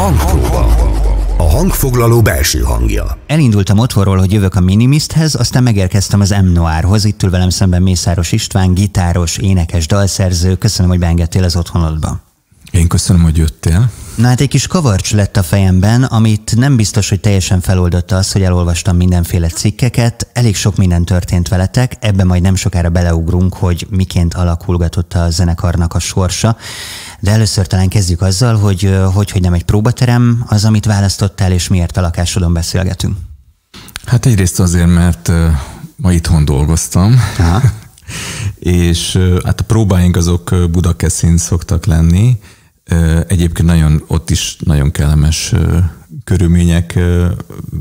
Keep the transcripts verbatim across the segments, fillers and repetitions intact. Hangpróba. A hangfoglaló belső hangja. Elindultam otthonról, hogy jövök a Minimysthez, aztán megérkeztem az MNoirhoz. Itt ül velem szemben Mészáros István, gitáros, énekes, dalszerző. Köszönöm, hogy beengedtél az otthonodba. Én köszönöm, hogy jöttél. Na hát egy kis kavarcs lett a fejemben, amit nem biztos, hogy teljesen feloldotta az, hogy elolvastam mindenféle cikkeket. Elég sok minden történt veletek, ebben majd nem sokára beleugrunk, hogy miként alakulgatott a zenekarnak a sorsa. De először talán kezdjük azzal, hogy hogy, hogy nem egy próbaterem az, amit választottál, és miért a lakásodon beszélgetünk. Hát egyrészt azért, mert ma itthon dolgoztam. Aha. És hát a próbáink azok Budakeszin szoktak lenni. Egyébként nagyon, ott is nagyon kellemes körülmények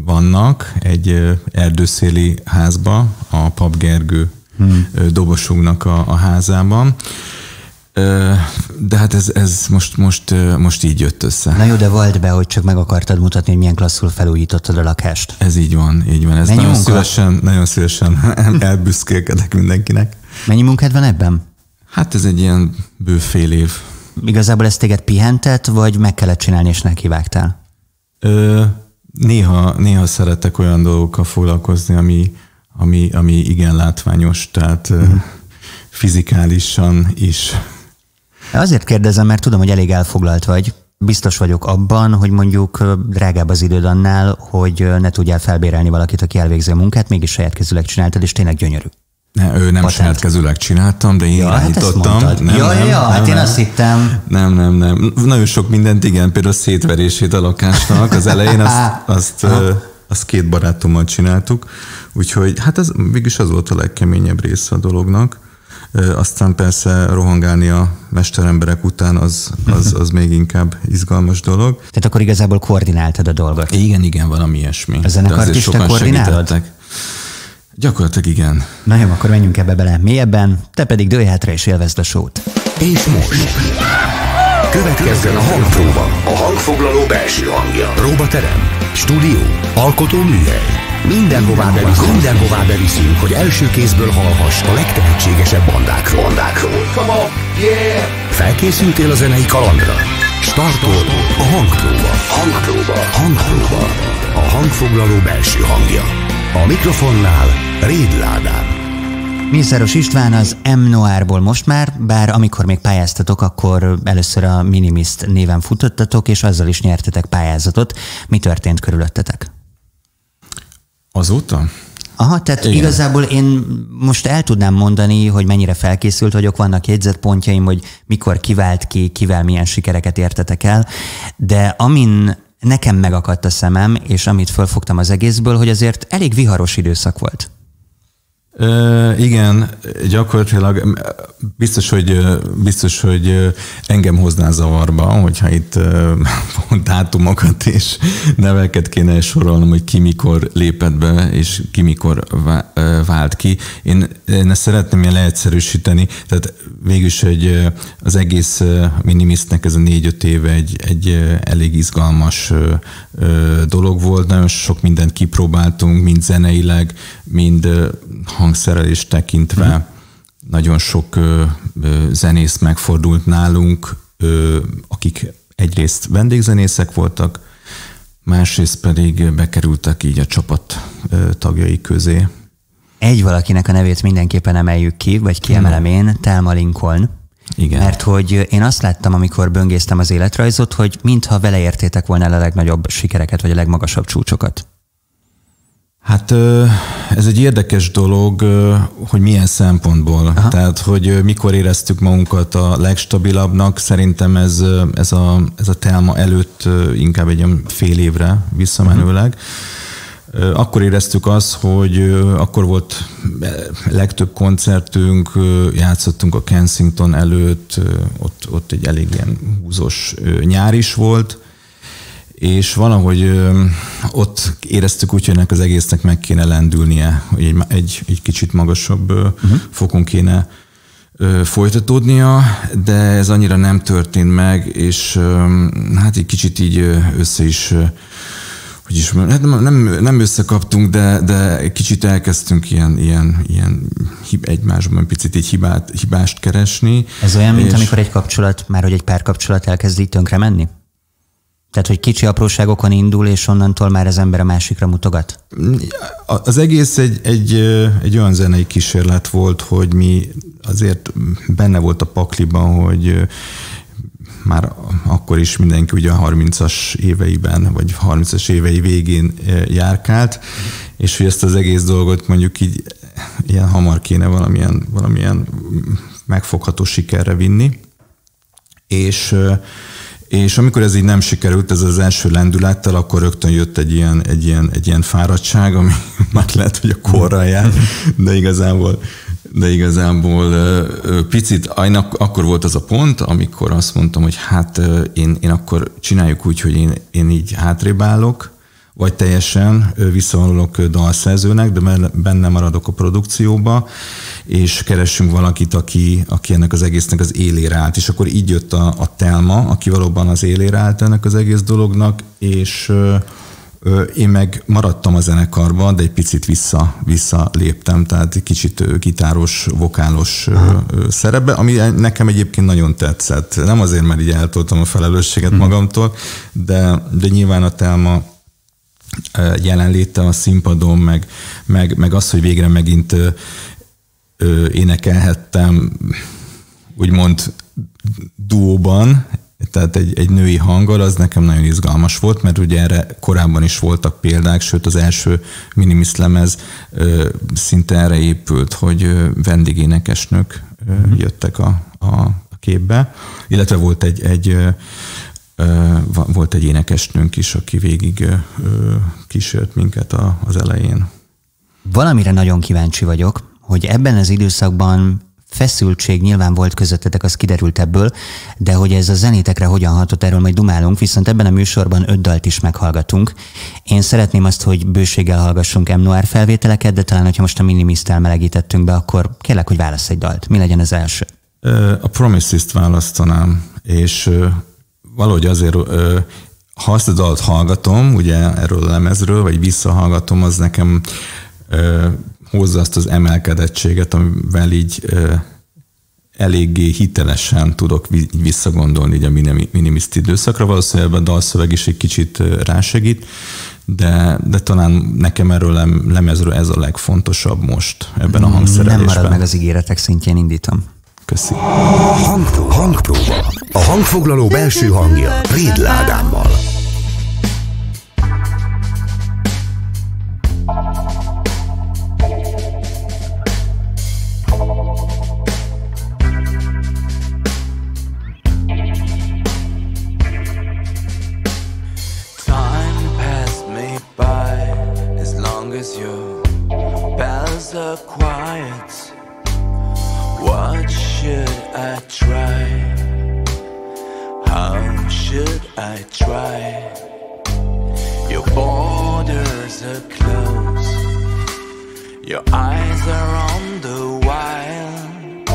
vannak. Egy erdőszéli házba, a Pap Gergő hmm. dobosunknak a, a házában. De hát ez, ez most, most, most így jött össze. Na jó, de volt be, hogy csak meg akartad mutatni, hogy milyen klasszul felújítottad a lakást. Ez így van, így van. Ez nagyon szívesen, nagyon szívesen elbüszkélkedek mindenkinek. Mennyi munkád van ebben? Hát ez egy ilyen bő fél év. Igazából ezt téged pihentett, vagy meg kellett csinálni, és nekivágtál? Ö, néha, néha szeretek olyan dolgokkal foglalkozni, ami, ami, ami igen látványos, tehát mm. fizikálisan is. Azért kérdezem, mert tudom, hogy elég elfoglalt vagy. Biztos vagyok abban, hogy mondjuk drágább az időd annál, hogy ne tudjál felbérelni valakit, aki elvégzi a munkát, mégis saját kezüleg csináltad, és tényleg gyönyörű. Ne, ő nem saját kezüleg csináltam, de én ja, irányítottam. Hát nem, ja, nem, ja, nem, hát én nem. Azt hittem. Nem, nem, nem. Nagyon sok mindent, igen, például a szétverését a lakásnak. Az elején azt, azt, azt két barátommal csináltuk, úgyhogy hát ez mégis az volt a legkeményebb része a dolognak. Aztán persze rohangálni a mesteremberek után az, az, az még inkább izgalmas dolog. Tehát akkor igazából koordináltad a dolgot. Igen, igen, valami ilyesmi. A zenekart is te koordinálod? Gyakorlatilag igen. Na jó, akkor menjünk ebbe bele mélyebben, te pedig dőj hátra és élvezd a sót. És most következzen a hangpróba, a hangfoglaló belső hangja. Próbaterem, stúdió, alkotóműhely. Mindenhová beviszünk, mindenhová beviszünk, hogy első kézből hallhass a legtehetségesebb bandákról. bandákról. Come on, yeah! Felkészültél a zenei kalandra? Startol a hangpróba. Hangpróba. Hangpróba. A hangfoglaló belső hangja. A mikrofonnál Rédl Ádám. Mészáros István az MNoirból most már, bár amikor még pályáztatok, akkor először a Minimyst néven futottatok, és azzal is nyertetek pályázatot. Mi történt körülöttetek? Azóta? Aha, tehát igen. Igazából én most el tudnám mondani, hogy mennyire felkészült vagyok, vannak jegyzetpontjaim, hogy mikor kivált ki, kivel milyen sikereket értetek el, de amin nekem megakadt a szemem, és amit fölfogtam az egészből, hogy azért elég viharos időszak volt. Ö, igen, gyakorlatilag biztos, hogy, biztos, hogy engem hozná zavarba, hogyha itt dátumokat és neveket kéne sorolnom, hogy ki mikor lépett be, és ki mikor vált ki. Én, én ezt szeretném ilyen leegyszerűsíteni, tehát végülis egy, az egész Minimystnek ez a négy-öt éve egy, egy elég izgalmas dolog volt. Nagyon sok mindent kipróbáltunk, mind zeneileg, mind hangszerelés tekintve. Mm. Nagyon sok ö, ö, zenész megfordult nálunk, ö, akik egyrészt vendégzenészek voltak, másrészt pedig bekerültek így a csapat ö, tagjai közé. Egy valakinek a nevét mindenképpen emeljük ki, vagy kiemelem én, Telma Lincoln. Igen. Mert hogy én azt láttam, amikor böngésztem az életrajzot, hogy mintha vele értétek volna el a legnagyobb sikereket, vagy a legmagasabb csúcsokat. Hát ez egy érdekes dolog, hogy milyen szempontból. Aha. Tehát, hogy mikor éreztük magunkat a legstabilabbnak, szerintem ez, ez, a, ez a Telma előtt inkább egy olyan fél évre visszamenőleg. Uh-huh. Akkor éreztük azt, hogy akkor volt legtöbb koncertünk, játszottunk a Kensington előtt, ott, ott egy elég ilyen húzós nyár is volt, és valahogy ö, ott éreztük úgy, hogy ennek az egésznek meg kéne lendülnie, hogy egy, egy, egy kicsit magasabb uh-huh. fokon kéne ö, folytatódnia, de ez annyira nem történt meg, és ö, hát egy kicsit így össze is, hogy is hát nem, nem összekaptunk, de, de kicsit elkezdtünk ilyen, ilyen, ilyen egymásban picit egy hibát, hibást keresni. Ez olyan, és... mint amikor egy kapcsolat, már hogy egy párkapcsolat elkezd így tönkre menni? Tehát, hogy kicsi apróságokon indul, és onnantól már az ember a másikra mutogat? Az egész egy, egy, egy olyan zenei kísérlet volt, hogy mi azért benne volt a pakliban, hogy már akkor is mindenki ugye a harmincas éveiben, vagy harmincas évei végén járkált, és hogy ezt az egész dolgot mondjuk így ilyen hamar kéne valamilyen, valamilyen megfogható sikerre vinni. És, és amikor ez így nem sikerült, ez az első lendülettel, akkor rögtön jött egy ilyen, egy ilyen, egy ilyen fáradtság, ami már lehet, hogy a korral jár, de igazából, de igazából picit, akkor volt az a pont, amikor azt mondtam, hogy hát én, én akkor csináljuk úgy, hogy én, én így hátrébb állok, vagy teljesen visszavonulok dalszerzőnek, de benne maradok a produkcióba, és keressünk valakit, aki, aki ennek az egésznek az élére állt. És akkor így jött a, a Telma, aki valóban az élére állt ennek az egész dolognak, és ö, ö, én meg maradtam a zenekarban, de egy picit vissza, vissza léptem, tehát egy kicsit gitáros, vokálos ö, szerepbe, ami nekem egyébként nagyon tetszett. Nem azért, mert így eltoltam a felelősséget hmm. magamtól, de, de nyilván a Telma jelenléte a színpadon, meg, meg, meg az, hogy végre megint ö, ö, énekelhettem, úgymond duóban, tehát egy, egy női hanggal, az nekem nagyon izgalmas volt, mert ugye erre korábban is voltak példák, sőt az első Minimyst lemez ö, szinte erre épült, hogy vendégénekesnők ö, jöttek a, a képbe, illetve volt egy, egy Volt egy énekesnőnk is, aki végig kísért minket az elején. Valamire nagyon kíváncsi vagyok, hogy ebben az időszakban feszültség nyilván volt közöttetek, az kiderült ebből, de hogy ez a zenétekre hogyan hatott, erről majd dumálunk, viszont ebben a műsorban öt dalt is meghallgatunk. Én szeretném azt, hogy bőséggel hallgassunk MNoir felvételeket, de talán, hogyha most a Minimyst-tel melegítettünk be, akkor kérlek, hogy válassz egy dalt. Mi legyen az első? A Promises-t választanám, és... Valahogy azért, ha azt a dalt hallgatom, ugye erről a lemezről, vagy visszahallgatom, az nekem hozza azt az emelkedettséget, amivel így eléggé hitelesen tudok visszagondolni így a Minimyst időszakra. Valószínűleg a dalszöveg is egy kicsit rásegít, de, de talán nekem erről a lemezről ez a legfontosabb most ebben a hangszerelésben. Nem marad meg az ígéretek szintjén, indítom. Köszi. Hangpróba. Hangpróba. A hangfoglaló belső hangja Rédl Ádámmal. Time passed me by as long as your bells are quiet. What should I try? How should I try? Your borders are closed. Your eyes are on the wild,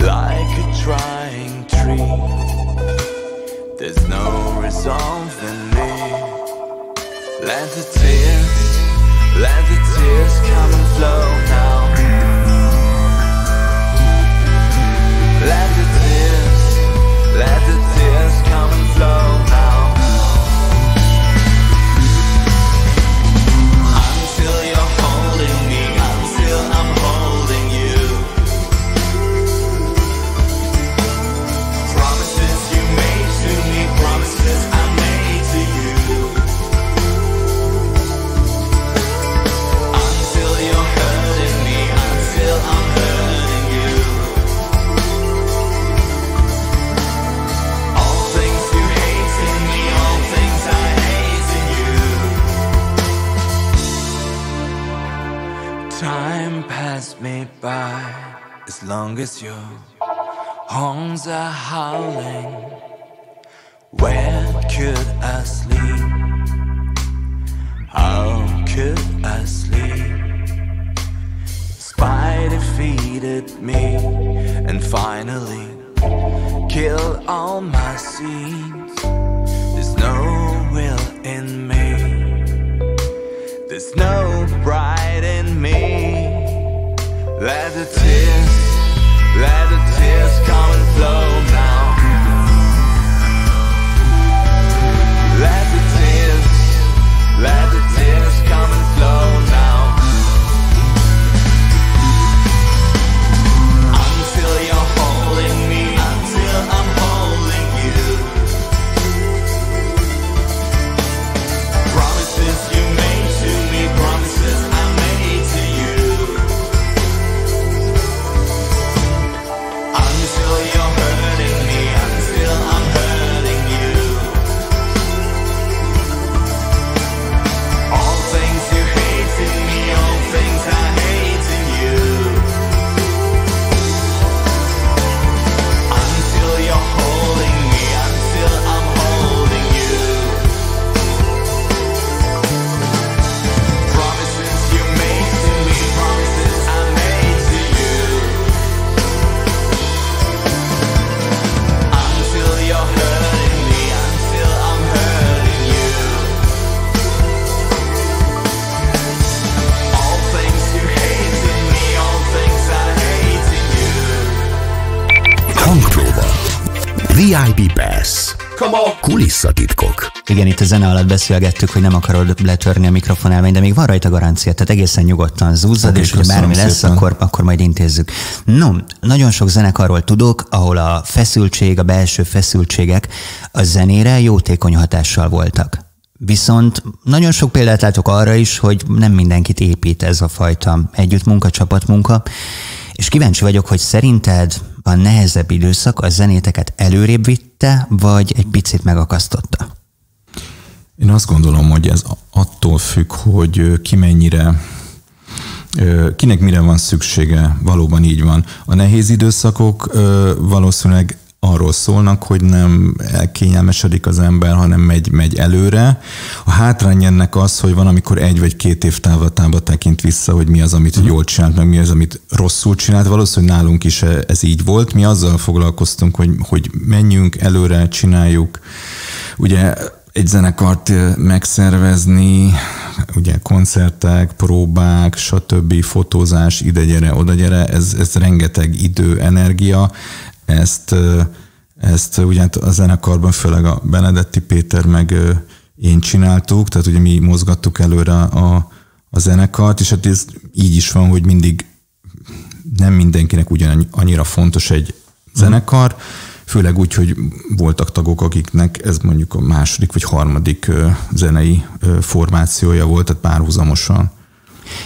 like a trying tree. There's no resolve in me. Let the tears, let the tears come and flow now. Let the tears, let the tears come and flow now. Until you're holding me, until I'm holding you. Promises you made to me, promises I made to you. Until you're hurting me, until I'm hurting. Time passed me by as long as your horns are howling. Where could I sleep? How could I sleep? Spider defeated me and finally killed all my seeds. There's no will in me. There's no pride in me. Let the tears, let the tears come and flow now. vé i pé Pass. Kulisszatitkok. Igen, itt a zene alatt beszélgettük, hogy nem akarod letörni a mikrofon elmény, de még van rajta garancia, tehát egészen nyugodtan zúzzad, okay, és ha bármi lesz, akkor, akkor majd intézzük. No, nagyon sok zenekarról tudok, ahol a feszültség, a belső feszültségek a zenére jótékony hatással voltak. Viszont nagyon sok példát látok arra is, hogy nem mindenkit épít ez a fajta együttmunka, csapatmunka, és kíváncsi vagyok, hogy szerinted a nehezebb időszak a zenéteket előrébb vitte, vagy egy picit megakasztotta? Én azt gondolom, hogy ez attól függ, hogy ki mennyire, kinek mire van szüksége, valóban így van. A nehéz időszakok valószínűleg arról szólnak, hogy nem elkényelmesedik az ember, hanem megy, megy előre. A hátrány ennek az, hogy van, amikor egy vagy két év távlatába tekint vissza, hogy mi az, amit mm. jól csinált, meg mi az, amit rosszul csinált. Valószínűleg nálunk is ez így volt. Mi azzal foglalkoztunk, hogy, hogy menjünk előre, csináljuk. Ugye egy zenekart megszervezni, ugye koncertek, próbák, stb. Fotózás, ide-gyere, oda-gyere, ez, ez rengeteg idő, energia. Ezt, ezt ugye a zenekarban főleg a Benedetti Péter meg én csináltuk, tehát ugye mi mozgattuk előre a, a zenekart, és hát ez így is van, hogy mindig nem mindenkinek ugyan annyira fontos egy zenekar, főleg úgy, hogy voltak tagok, akiknek ez mondjuk a második vagy harmadik zenei formációja volt, tehát párhuzamosan.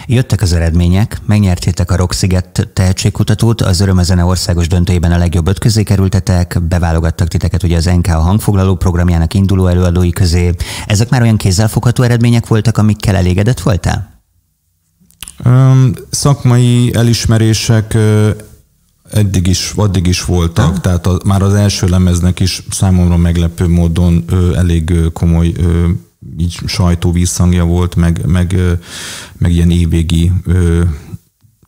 Jöttek az eredmények, megnyertétek a Rocksziget tehetségkutatót, az Öröm a Zene országos döntőjében a legjobb öt közé kerültetek, beválogattak titeket ugye az en ká a Hangfoglaló programjának induló előadói közé. Ezek már olyan kézzelfogható eredmények voltak, amikkel elégedett voltál? Um, szakmai elismerések eddig is, addig is voltak, ah. tehát a, már az első lemeznek is számomra meglepő módon ö, elég ö, komoly ö, így sajtóvízhangja volt, meg, meg, meg ilyen évvégi ö,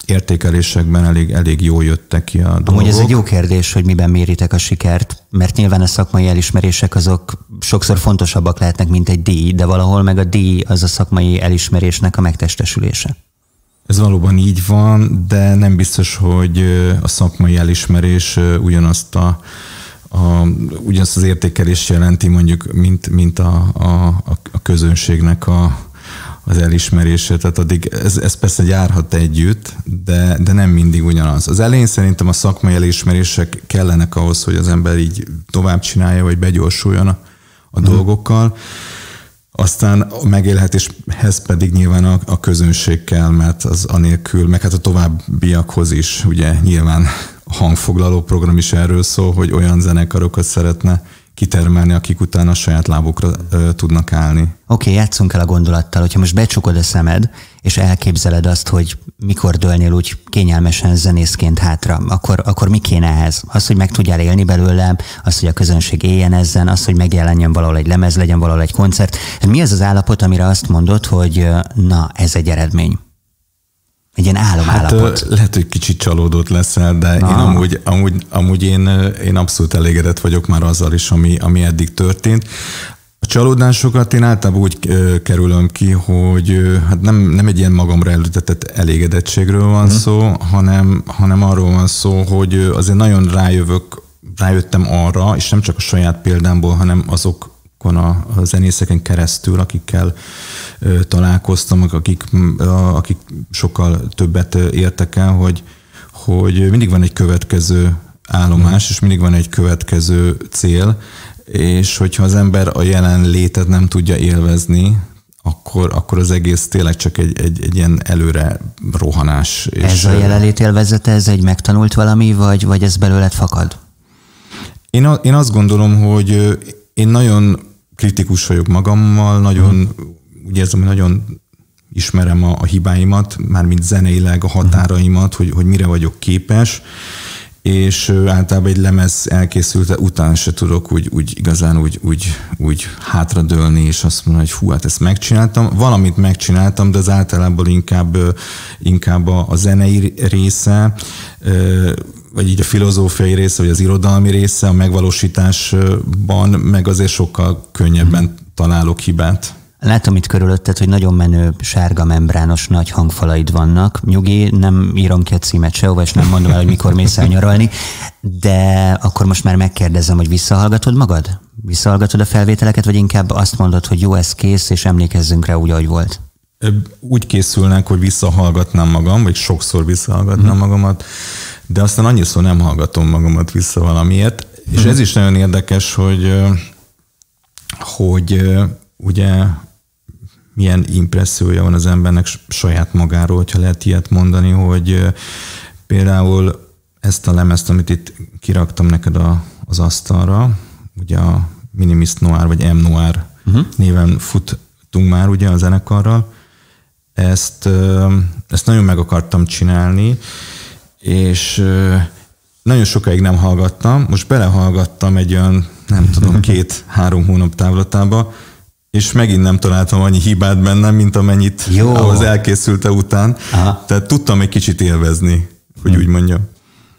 értékelésekben elég, elég jól jöttek ki a dolgok. Amúgy ez egy jó kérdés, hogy miben méritek a sikert, mert nyilván a szakmai elismerések azok sokszor fontosabbak lehetnek, mint egy díj, de valahol meg a díj az a szakmai elismerésnek a megtestesülése. Ez valóban így van, de nem biztos, hogy a szakmai elismerés ugyanazt a A, ugyanazt az értékelés jelenti mondjuk, mint, mint a, a, a közönségnek a, az elismerése. Tehát addig ez, ez persze járhat együtt, de, de nem mindig ugyanaz. Az elején szerintem a szakmai elismerések kellenek ahhoz, hogy az ember így tovább csinálja, vagy begyorsuljon a, a hmm. dolgokkal. Aztán a megélhetéshez pedig nyilván a, a közönség kell, mert az anélkül, meg hát a továbbiakhoz is, ugye nyilván a Hangfoglaló program is erről szól, hogy olyan zenekarokat szeretne kitermelni, akik utána a saját lábukra ö, tudnak állni. Oké, okay, játszunk el a gondolattal, hogyha most becsukod a szemed, és elképzeled azt, hogy mikor dőlnél úgy kényelmesen zenészként hátra, akkor, akkor mi kéne ehhez? Az, hogy meg tudjál élni belőle, az, hogy a közönség éljen ezzel, az, hogy megjelenjen valahol egy lemez, legyen valahol egy koncert. Hát mi az az állapot, amire azt mondod, hogy na, ez egy eredmény? Egy ilyen álomállapot. Hát, lehet, hogy kicsit csalódott leszel, de ah. én amúgy, amúgy, amúgy én, én abszolút elégedett vagyok már azzal is, ami, ami eddig történt. A csalódásokat én általában úgy kerülöm ki, hogy hát nem, nem egy ilyen magamra előtetett elégedettségről van hmm. szó, hanem, hanem arról van szó, hogy azért nagyon rájövök, rájöttem arra, és nem csak a saját példámból, hanem azok, a zenészeken keresztül, akikkel ö, találkoztam, akik, a, akik sokkal többet értek el, hogy, hogy mindig van egy következő állomás, és mindig van egy következő cél, és hogyha az ember a jelenlétet nem tudja élvezni, akkor, akkor az egész tényleg csak egy, egy, egy ilyen előre rohanás. Ez és a jelenlét élvezete, ez egy megtanult valami, vagy, vagy ez belőled fakad? Én, a, én azt gondolom, hogy én nagyon kritikus vagyok magammal, nagyon, mm. úgy érzem, hogy nagyon ismerem a, a hibáimat, mármint zeneileg a határaimat, hogy, hogy mire vagyok képes, és általában egy lemez elkészülte után se tudok úgy, úgy igazán úgy, úgy, úgy hátradőlni, és azt mondani, hogy hú, hát ezt megcsináltam. Valamit megcsináltam, de az általában inkább, inkább a, a zenei része, vagy így a filozófiai része, vagy az irodalmi része, a megvalósításban meg azért sokkal könnyebben találok hibát. Látom itt körülötted, hogy nagyon menő sárga membrános nagy hangfalaid vannak. Nyugi, nem írom ki a címet sehova, és nem mondom el, hogy mikor mész el nyaralni, de akkor most már megkérdezem, hogy visszahallgatod magad? Visszahallgatod a felvételeket, vagy inkább azt mondod, hogy jó, ez kész, és emlékezzünk rá úgy, ahogy volt? Úgy készülnek, hogy visszahallgatnám magam, vagy sokszor visszahallgatnám hmm. magamat, de aztán annyiszor nem hallgatom magamat vissza valamiért. Hmm. És ez is nagyon érdekes, hogy, hogy ugye milyen impressziója van az embernek saját magáról, hogyha lehet ilyet mondani, hogy például ezt a lemezt, amit itt kiraktam neked a, az asztalra, ugye a Minimyst Noir, vagy MNoir uh-huh. néven futunk már ugye a zenekarral, ezt, ezt nagyon meg akartam csinálni, és nagyon sokáig nem hallgattam, most belehallgattam egy olyan, nem tudom, két-három hónap távlatába, és megint nem találtam annyi hibát bennem, mint amennyit Jó. az elkészülte után. Aha. Tehát tudtam egy kicsit élvezni, hogy hmm. úgy mondjam.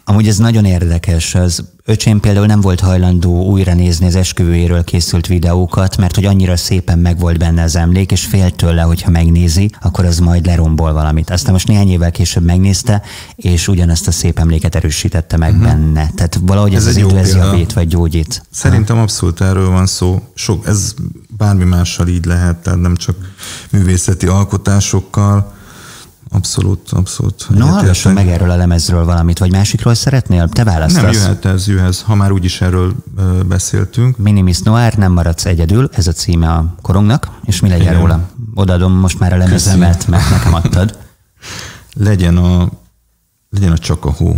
Amúgy ez nagyon érdekes. Az öcsém például nem volt hajlandó újra nézni az esküvőjéről készült videókat, mert hogy annyira szépen megvolt benne az emlék, és félt tőle, hogyha megnézi, akkor az majd lerombol valamit. Aztán most néhány évvel később megnézte, és ugyanazt a szép emléket erősítette meg uh-huh. benne. Tehát valahogy ez, ez az illezjavét vagy gyógyít. Szerintem ha. abszolút erről van szó. Sok, ez bármi mással így lehet, tehát nem csak művészeti alkotásokkal. Abszolút, abszolút. No, hallgasson meg erről a lemezről valamit, vagy másikról szeretnél? Te választasz. Nem, jöhet ez, jöhet, ha már úgyis erről beszéltünk. Minimyst Noir, nem maradsz egyedül, ez a címe a korongnak, és mi legyen róla? Odaadom most már a lemezemet, mert nekem adtad. Legyen a, legyen a csak a hó.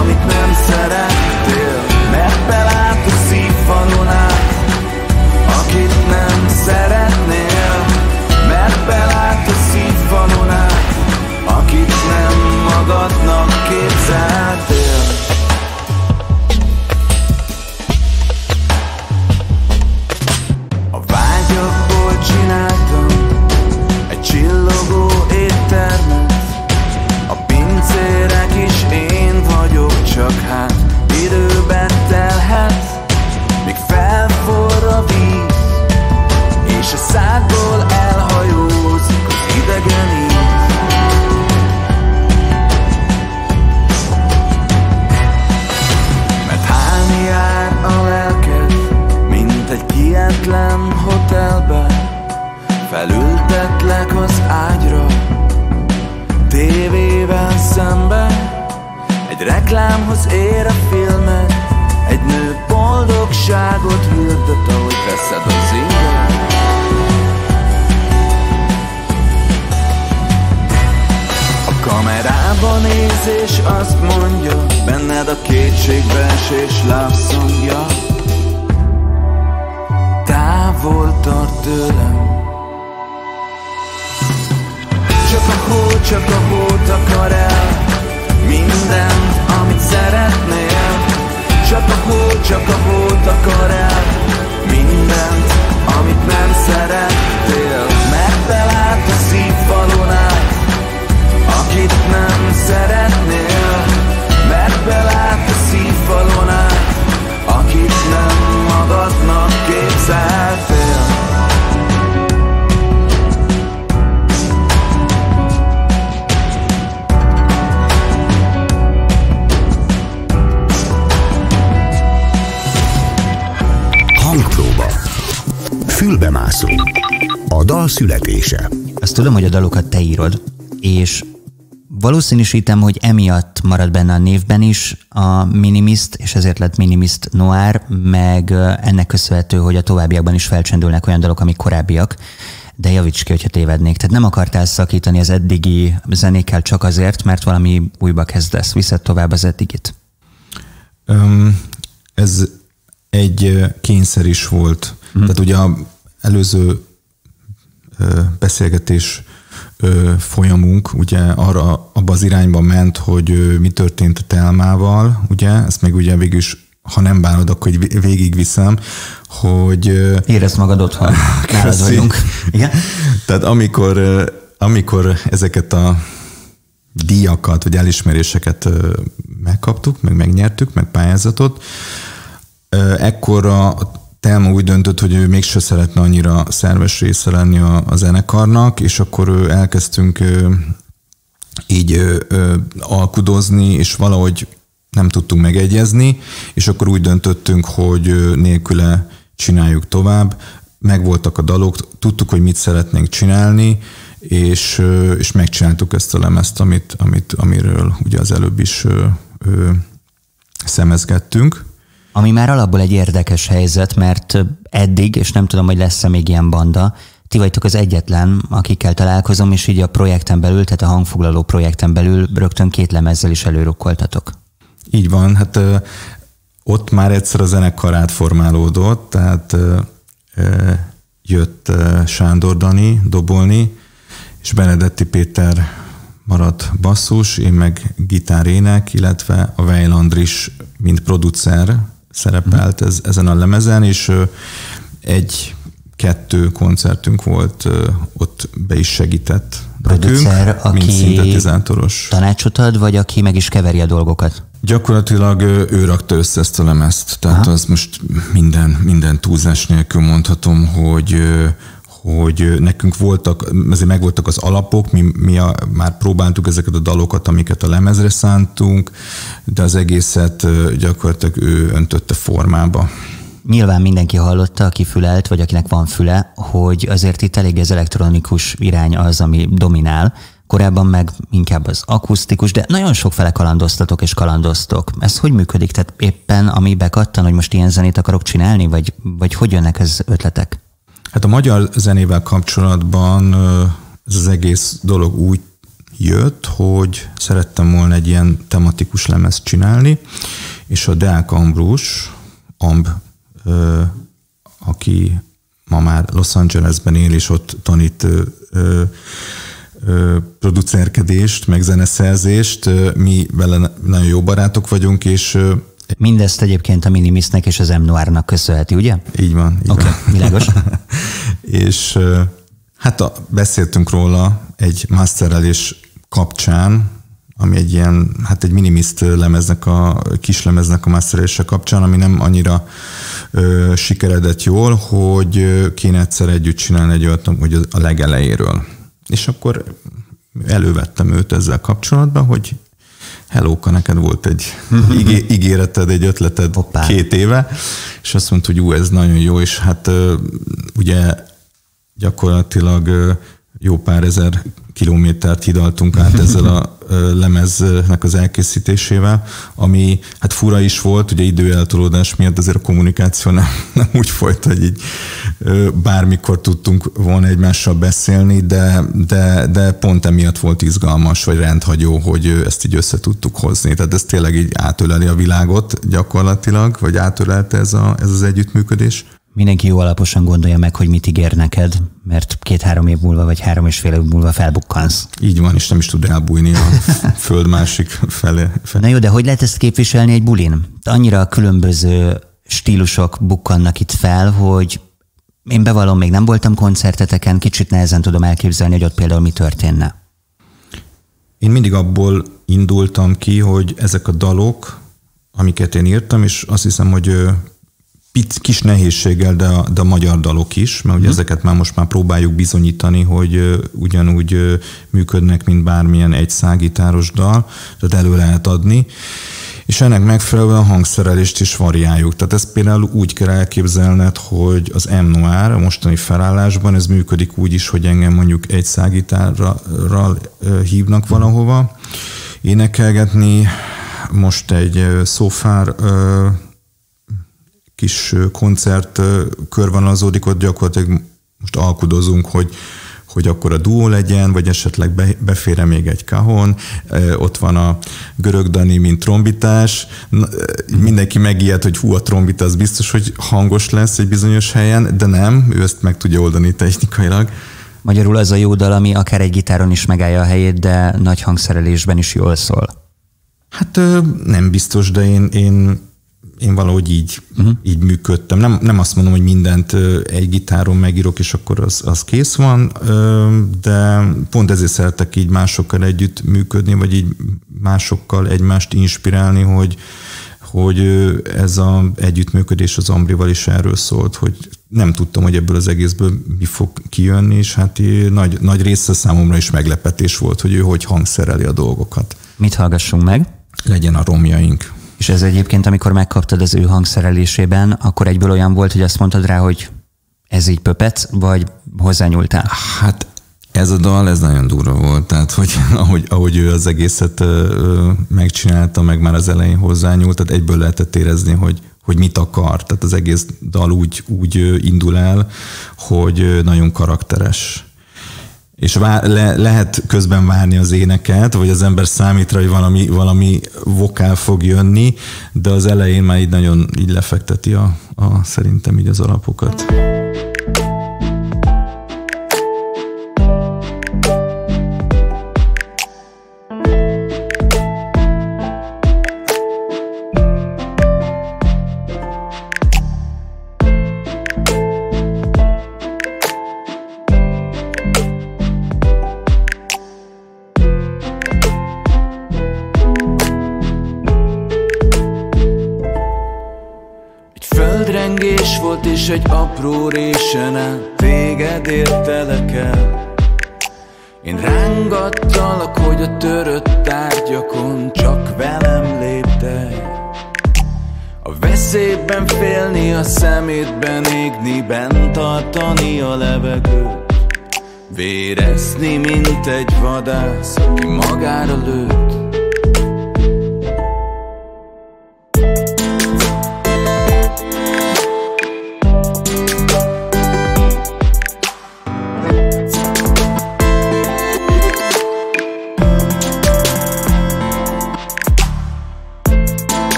Amit nem szerettél, mert belát a szívfalon át, mászunk. A dal születése. Azt tudom, hogy a dalokat te írod, és valószínűsítem, hogy emiatt marad benne a névben is a Minimyst, és ezért lett Minimyst Noir, meg ennek köszönhető, hogy a továbbiakban is felcsendülnek olyan dalok, amik korábbiak, de javíts ki, hogyha tévednék. Tehát nem akartál szakítani az eddigi zenékkel csak azért, mert valami újba kezdesz, viszed tovább az eddigit. Um, ez egy kényszer is volt. Mm. Tehát ugye az előző beszélgetés folyamunk ugye arra, abba az irányba ment, hogy mi történt a Telmával, ugye, ezt meg ugye végül is, ha nem bánod, akkor végigviszem, hogy... Érezd magad otthon, nálad vagyunk. Igen? Tehát amikor, amikor ezeket a díjakat, vagy elismeréseket megkaptuk, meg megnyertük, meg pályázatot, ekkor a Telma úgy döntött, hogy ő mégse szeretne annyira szerves része lenni a, a zenekarnak, és akkor elkezdtünk így alkudozni, és valahogy nem tudtunk megegyezni, és akkor úgy döntöttünk, hogy nélküle csináljuk tovább. Megvoltak a dalok, tudtuk, hogy mit szeretnénk csinálni, és, és megcsináltuk ezt a lemezt, amit, amit, amiről ugye az előbb is ö, ö, szemezgettünk. Ami már alapból egy érdekes helyzet, mert eddig, és nem tudom, hogy lesz-e még ilyen banda, ti vagytok az egyetlen, akikkel találkozom, és így a projekten belül, tehát a Hangfoglaló projekten belül rögtön két lemezzel is előrukkoltatok. Így van, hát ö, ott már egyszer a zenekar átformálódott, tehát ö, ö, jött ö, Sándor Dani dobolni, és Benedetti Péter maradt basszus, én meg gitárének, illetve a Weil Andris, mint producer szerepelt ez, ezen a lemezen, és egy-kettő koncertünk volt, ott be is segített producer, nekünk, aki mint szintetizátoros. Tanácsot ad, vagy aki meg is keveri a dolgokat? Gyakorlatilag ő rakta össze ezt a lemezt, tehát aha, az most minden, minden túlzás nélkül mondhatom, hogy hogy nekünk voltak, azért megvoltak az alapok, mi, mi a, már próbáltuk ezeket a dalokat, amiket a lemezre szántunk, de az egészet gyakorlatilag ő öntötte formába. Nyilván mindenki hallotta, aki fülelt, vagy akinek van füle, hogy azért itt elég az elektronikus irány az, ami dominál. Korábban meg inkább az akusztikus, de nagyon sokfele kalandoztatok és kalandoztok. Ez hogy működik? Tehát éppen ami bekattan, hogy most ilyen zenét akarok csinálni, vagy, vagy hogy jönnek az ötletek? Hát a magyar zenével kapcsolatban ez az egész dolog úgy jött, hogy szerettem volna egy ilyen tematikus lemezt csinálni, és a Deák Ambrus, Amb, aki ma már Los Angelesben él, és ott tanít producerkedést, meg zeneszerzést, mi vele nagyon jó barátok vagyunk, és mindezt egyébként a Minimystnek és az MNoirnak köszönheti, ugye? Így van. Oké, okay, világos. És hát a, beszéltünk róla egy masterelés kapcsán, ami egy ilyen, hát egy Minimyst lemeznek, a kislemeznek a masterelése kapcsán, ami nem annyira ö, sikeredett jól, hogy kéne egyszer együtt csinálni egy olyat, hogy a legelejéről. És akkor elővettem őt ezzel kapcsolatban, hogy Hellóka, neked volt egy ígéreted, egy ötleted hoppá, két éve, és azt mondta, hogy ú, ez nagyon jó, és hát ugye gyakorlatilag jó pár ezer kilométert hidaltunk át ezzel a lemeznek az elkészítésével, ami hát fura is volt, ugye időeltolódás miatt azért a kommunikáció nem, nem úgy folyt, hogy így bármikor tudtunk volna egymással beszélni, de, de, de pont emiatt volt izgalmas, vagy rendhagyó, hogy ezt így össze tudtuk hozni. Tehát ez tényleg így átöleli a világot gyakorlatilag, vagy átölelte ez, a, ez az együttműködés. Mindenki jó alaposan gondolja meg, hogy mit ígér neked, mert két-három év múlva, vagy három és fél év múlva felbukkansz. Így van, és nem is tud elbújni a föld másik felé. Na jó, de hogy lehet ezt képviselni egy bulin? Annyira különböző stílusok bukkannak itt fel, hogy én bevallom, még nem voltam koncerteteken, kicsit nehezen tudom elképzelni, hogy ott például mi történne. Én mindig abból indultam ki, hogy ezek a dalok, amiket én írtam, és azt hiszem, hogy Pic, kis nehézséggel, de a, de a magyar dalok is, mert ugye hmm. ezeket már most már próbáljuk bizonyítani, hogy ugyanúgy működnek, mint bármilyen egy szágitáros dal, tehát elő lehet adni. és ennek megfelelően a hangszerelést is variáljuk. Tehát ezt például úgy kell elképzelned, hogy az MNoir a mostani felállásban ez működik úgy is, hogy engem mondjuk egy szágitárral hívnak valahova énekelgetni, most egy szófár kis koncert körvonalazódik, ott gyakorlatilag most alkudozunk, hogy hogy akkor a duó legyen, vagy esetleg befér még egy kahon, ott van a Görög Dani, mint trombitás, mindenki megijed, hogy hú, a trombita az biztos, hogy hangos lesz egy bizonyos helyen, de nem, ő ezt meg tudja oldani technikailag. Magyarul az a jó dal, ami akár egy gitáron is megállja a helyét, de nagy hangszerelésben is jól szól. Hát nem biztos, de én... én Én valahogy így, uh-huh. így működtem. Nem, nem azt mondom, hogy mindent egy gitáron megírok, és akkor az, az kész van, de pont ezért szeretek így másokkal együtt működni, vagy így másokkal egymást inspirálni, hogy, hogy ez az együttműködés az Ambrival is erről szólt, hogy nem tudtam, hogy ebből az egészből mi fog kijönni, és hát nagy, nagy része számomra is meglepetés volt, hogy ő hogy hangszereli a dolgokat. Mit hallgassunk meg? Legyen a romjaink. És ez egyébként, amikor megkaptad az ő hangszerelésében, akkor egyből olyan volt, hogy azt mondtad rá, hogy ez így pöpec, vagy hozzányúltál? Hát ez a dal, ez nagyon durva volt. Tehát, hogy ahogy, ahogy ő az egészet ö, megcsinálta, meg már az elején hozzányúlt, tehát egyből lehetett érezni, hogy, hogy mit akar. Tehát az egész dal úgy, úgy indul el, hogy nagyon karakteres. És vá- le- lehet közben várni az éneket, vagy az ember számít rá, hogy valami, valami vokál fog jönni, de az elején már így nagyon így lefekteti a, a, szerintem így az alapokat. És egy apró résen át téged értelek el. Én rángattalak, hogy a törött tárgyakon csak velem léptek. A veszélyben félni, a szemétben égni, bent tartani a levegőt, vérezni, mint egy vadász, aki magára lőtt.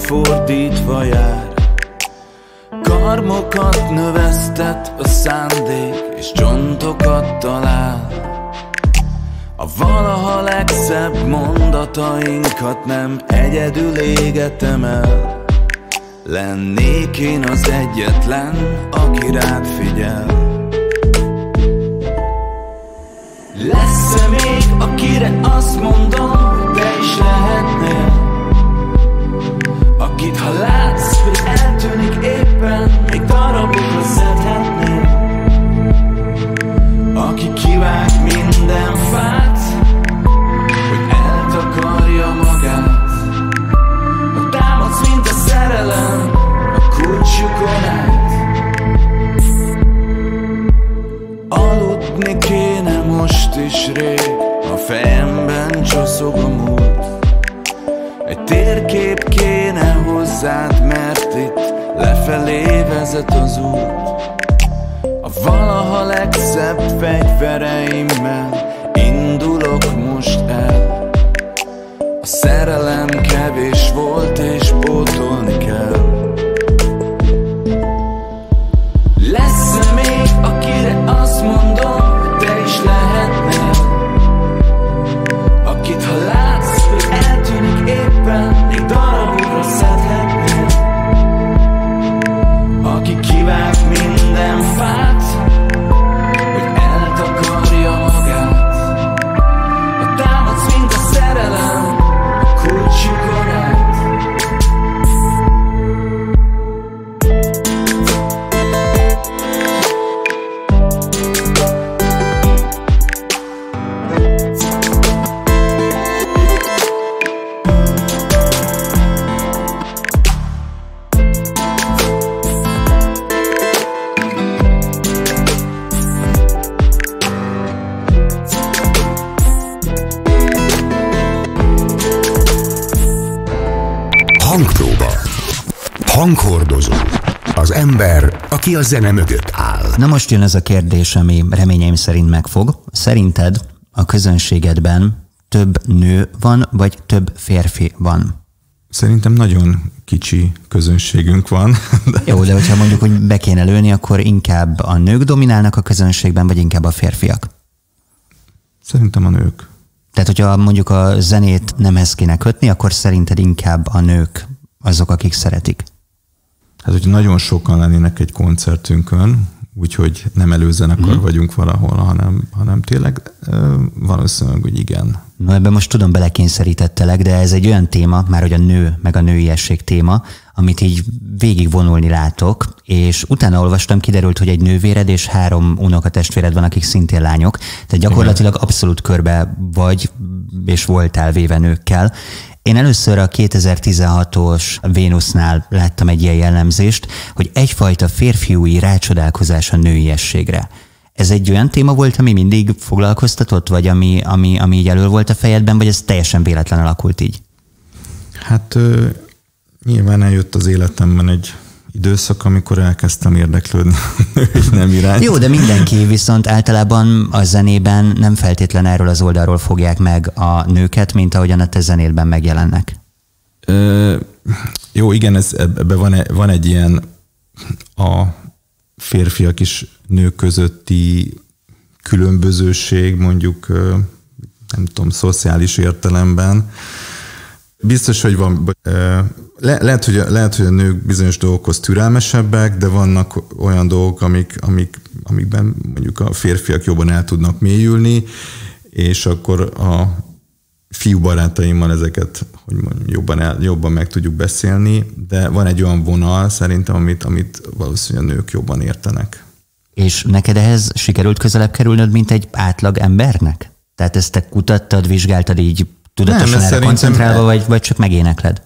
Fordítva jár, karmokat növesztett a szándék, és csontokat talál. A valaha legszebb mondatainkat nem egyedül égetem el. Lennék én az egyetlen, aki rád figyel. Lesz-e még, akire azt mondom, te is lehetnél? Akit ha látsz, hogy eltűnik éppen, még darabokra szedhetnél. Aki kivág minden fát, hogy eltakarja magát. Ha támadsz, mint a szerelem, a kulcsukon át. Aludni kéne most is rég, a fejemben csoszog a múlt. Egy térkép kéne hozzád, mert itt lefelé vezet az út. A valaha legszebb fegyvereimmel indulok most el. A szerelem kevés volt és pótolni kell. Lesz-e még, akire azt mondom, hogy te is lehetnél? Akit ha látsz, hogy eltűnik éppen, még darabokra szedhetnél. Aki kivág minden fát, hogy eltakarja magát. Ha támadsz, mint a szerelem, a hanghordozó. Az ember, aki a zene mögött áll. Na most jön ez a kérdés, ami reményeim szerint megfog. Szerinted a közönségedben több nő van, vagy több férfi van? Szerintem nagyon kicsi közönségünk van. De... Jó, de hogyha mondjuk, hogy be kéne lőni, akkor inkább a nők dominálnak a közönségben, vagy inkább a férfiak? Szerintem a nők. Tehát, hogyha mondjuk a zenét nemhez kéne kötni, akkor szerinted inkább a nők azok, akik szeretik? Hát, hogy nagyon sokan lennének egy koncertünkön, úgyhogy nem előzenekar mm. vagyunk valahol, hanem, hanem tényleg valószínűleg, hogy igen. Na, ebben most tudom, belekényszerítettelek, de ez egy olyan téma, már hogy a nő meg a nőiesség téma, amit így végigvonulni látok, és utána olvastam, kiderült, hogy egy nővéred és három unokatestvéred van, akik szintén lányok, tehát gyakorlatilag igen. Abszolút körbe vagy, és voltál véve nőkkel. Én először a kétezer-tizenhatos Vénusznál láttam egy ilyen jellemzést, hogy egyfajta férfiúi rácsodálkozás a nőiességre. Ez egy olyan téma volt, ami mindig foglalkoztatott, vagy ami, ami, ami így elő volt a fejedben, vagy ez teljesen véletlen alakult így? Hát nyilván eljött az életemben egy időszak, amikor elkezdtem érdeklődni nem irány. Jó, de mindenki viszont általában a zenében nem feltétlen erről az oldalról fogják meg a nőket, mint ahogyan a te zenédben megjelennek. Ö, jó, igen, ez, ebben van, van egy ilyen a férfiak és nők közötti különbözőség, mondjuk nem tudom, szociális értelemben. Biztos, hogy van... Le, lehet, hogy a, lehet, hogy a nők bizonyos dolgokhoz türelmesebbek, de vannak olyan dolgok, amik, amik, amikben mondjuk a férfiak jobban el tudnak mélyülni, és akkor a fiú barátaimmal ezeket hogy mondjam, jobban, el, jobban meg tudjuk beszélni, de van egy olyan vonal szerintem, amit, amit valószínűleg a nők jobban értenek. És neked ehhez sikerült közelebb kerülnöd, mint egy átlag embernek? Tehát ezt te kutattad, vizsgáltad így, tudatosan erre koncentrálva, vagy, vagy csak megénekled?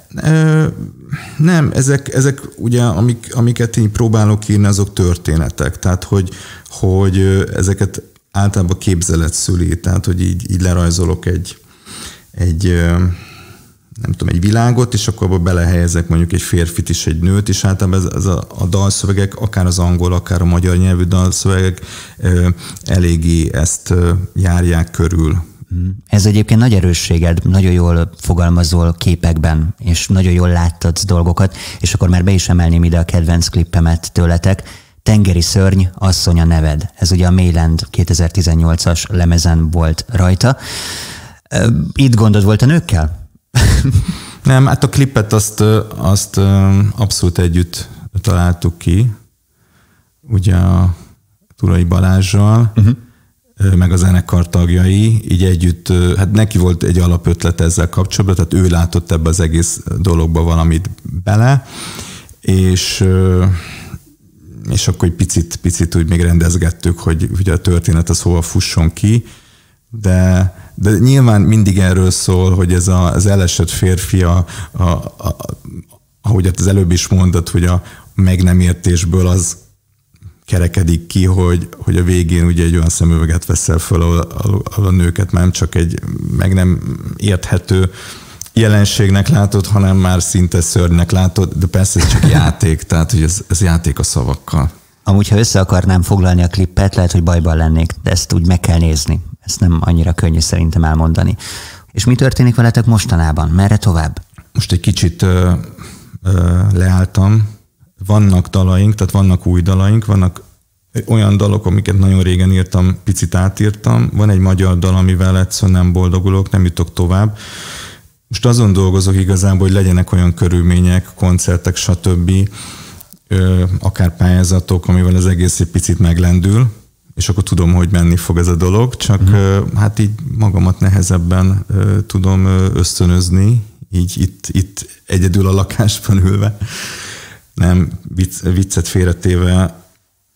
Nem, ezek, ezek ugye, amik, amiket így próbálok írni, azok történetek. Tehát, hogy, hogy ezeket általában képzelet szüli. Tehát, hogy így, így lerajzolok egy, egy, nem tudom, egy világot, és akkor abba belehelyezek mondjuk egy férfit is, egy nőt, és általában ez, ez a, a dalszövegek, akár az angol, akár a magyar nyelvű dalszövegek eléggé ezt járják körül. Ez egyébként nagy erősséged, nagyon jól fogalmazol képekben, és nagyon jól láttatsz dolgokat, és akkor már be is emelném ide a kedvenc klippemet tőletek. Tengeri szörny, asszony a neved. Ez ugye a Mayland kétezer-tizennyolcas lemezen volt rajta. Itt gondod volt a nőkkel? Nem, hát a klipet azt, azt abszolút együtt találtuk ki, ugye a Tulai Balázsral, uh-huh. meg a zenekar tagjai, így együtt, hát neki volt egy alapötlet ezzel kapcsolatban, tehát ő látott ebbe az egész dologba valamit bele, és, és akkor egy picit, picit úgy még rendezgettük, hogy, hogy a történet az hova fusson ki, de, de nyilván mindig erről szól, hogy ez a, az elesett férfi, a, a, a, ahogy az előbb is mondott, hogy a meg nem értésből az kerekedik ki, hogy, hogy a végén ugye egy olyan szemüveget veszel föl, ahol, ahol a nőket már nem csak egy meg nem érthető jelenségnek látod, hanem már szinte szörnynek látod, de persze ez csak játék, tehát hogy ez, ez játék a szavakkal. Amúgy, ha össze akarnám foglalni a klippet, lehet, hogy bajban lennék, de ezt úgy meg kell nézni. Ezt nem annyira könnyű szerintem elmondani. És mi történik veletek mostanában? Merre tovább? Most egy kicsit ö, ö, leálltam. Vannak dalaink, tehát vannak új dalaink, vannak olyan dalok, amiket nagyon régen írtam, picit átírtam. Van egy magyar dal, amivel egyszerűen nem boldogulok, nem jutok tovább. Most azon dolgozok igazából, hogy legyenek olyan körülmények, koncertek, stb., akár pályázatok, amivel az egész egy picit meglendül, és akkor tudom, hogy menni fog ez a dolog, csak uh-huh. hát így magamat nehezebben tudom ösztönözni, így itt, itt egyedül a lakásban ülve. Nem, vicc, viccet félretéve,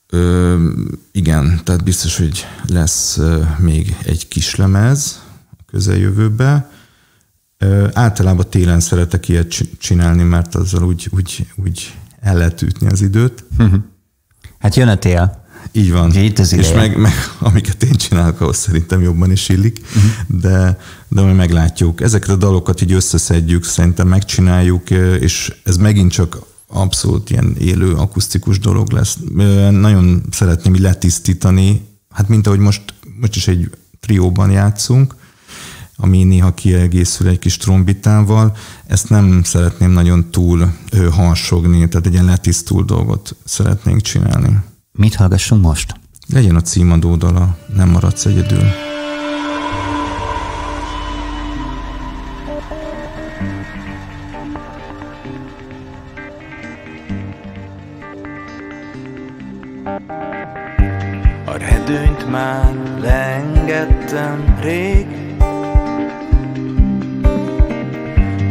ö, igen, tehát biztos, hogy lesz ö, még egy kis lemez a közeljövőben. Ö, általában télen szeretek ilyet csinálni, mert azzal úgy, úgy, úgy el lehet ütni az időt. Hát jön a tél. Így van. Itt az ideje. És meg, meg amiket én csinálok, ahhoz szerintem jobban is illik, uh-huh. de, de majd meglátjuk. Ezeket a dalokat így összeszedjük, szerintem megcsináljuk, és ez megint csak abszolút ilyen élő, akusztikus dolog lesz. Nagyon szeretném így letisztítani, hát mint ahogy most, most is egy trióban játszunk, ami néha kiegészül egy kis trombitával, ezt nem szeretném nagyon túl harsogni, tehát egy ilyen letisztult dolgot szeretnénk csinálni. Mit hallgassunk most? Legyen a címadó dala, Nem maradsz egyedül. A redőnyt már leengedtem rég,